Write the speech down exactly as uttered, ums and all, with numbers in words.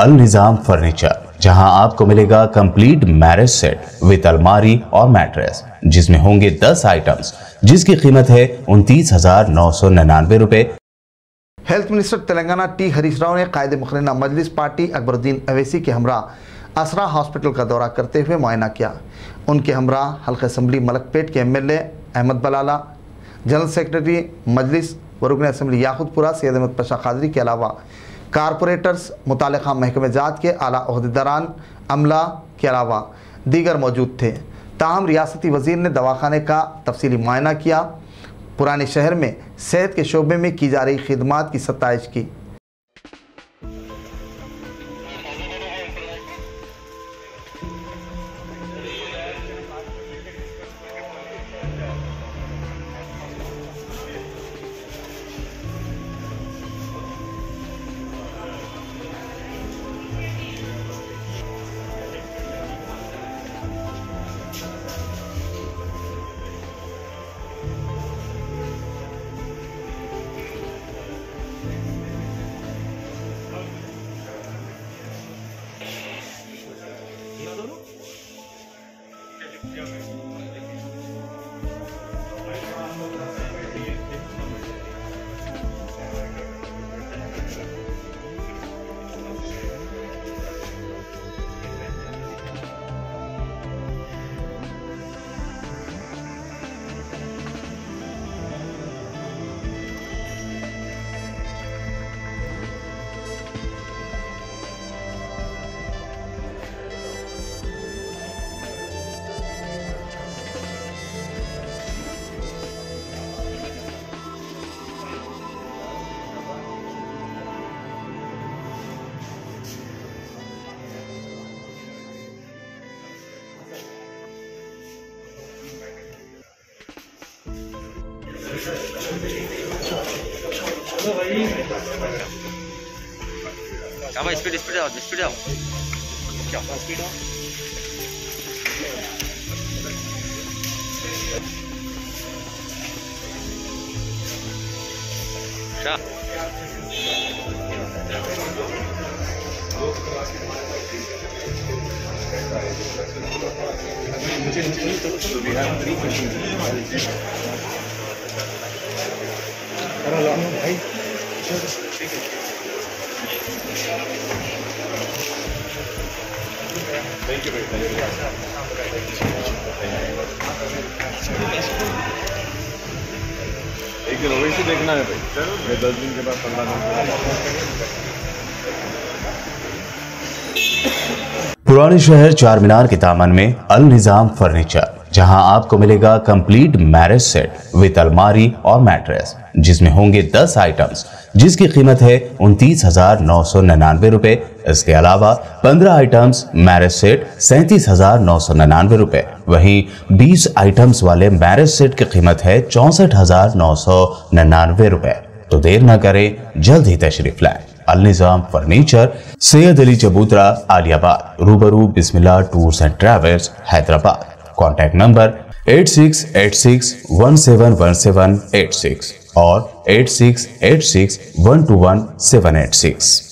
अल Nizam furniture, जहां आपको मिलेगा कंप्लीट मैरिज सेट विद अलमारी और मैट्रेस, जिसमें होंगे दस आइटम्स, जिसकी कीमत है उनतीस हजार नौ सौ निन्यानवे रुपए। Health minister Telangana T Harish Rao ने कायदे मुकर्रना मजलिस पार्टी अकबरुद्दीन अवेसी के हमरा आसरा हॉस्पिटल का दौरा करते हुए मुआयना किया। उनके हमरा हल्का असम्बली मलकपेट के एमएलए अहमद बलाल, जनरल सेक्रेटरी मजलिस व रुकन असम्बली याकूतपुरा सैयद अहमद पशा कादरी के अलावा कारपोरेटर्स, मुतालिका महकमे जात के आला अहदेदारान, अमला के अलावा दीगर मौजूद थे। ताहम रियासती वजीर ने दवाखाने का तफसीली मुआयना किया, पुराने शहर में सेहत के शोबे में की जा रही खिदमात की सताइश की। Come on, speed, speed out, speed out. Come on, speed out. Come on. मुझे नहीं तो तो बिहार में नहीं भाई। थैंक यू एक दिन वैसे देखना है भाई, मैं दस दिन के बाद पंद्रह दिन पुराने शहर चार मीनार के दामन में अल निजाम फर्नीचर, जहां आपको मिलेगा कंप्लीट मैरिज सेट विद अलमारी और मैट्रेस, जिसमें होंगे दस आइटम्स, जिसकी कीमत है उनतीस हजार नौ सौ निन्यानवे रुपए। इसके अलावा पंद्रह आइटम्स मैरिज सेट सैंतीस हजार नौ सौ निन्यानवे रुपए, वहीं बीस आइटम्स वाले मैरिज सेट की कीमत है चौसठ हजार नौ सौ निन्यानवे रुपए। तो देर न करें, जल्द ही तशरीफ लाएं। अल निजाम फर्नीचर, सैयद अली चबूतरा, आलियाबाद, रूबरू Bismillah tours and travels, Hyderabad. Contact number eight six eight six one seven one seven eight six और eight six eight six one two one seven eight six.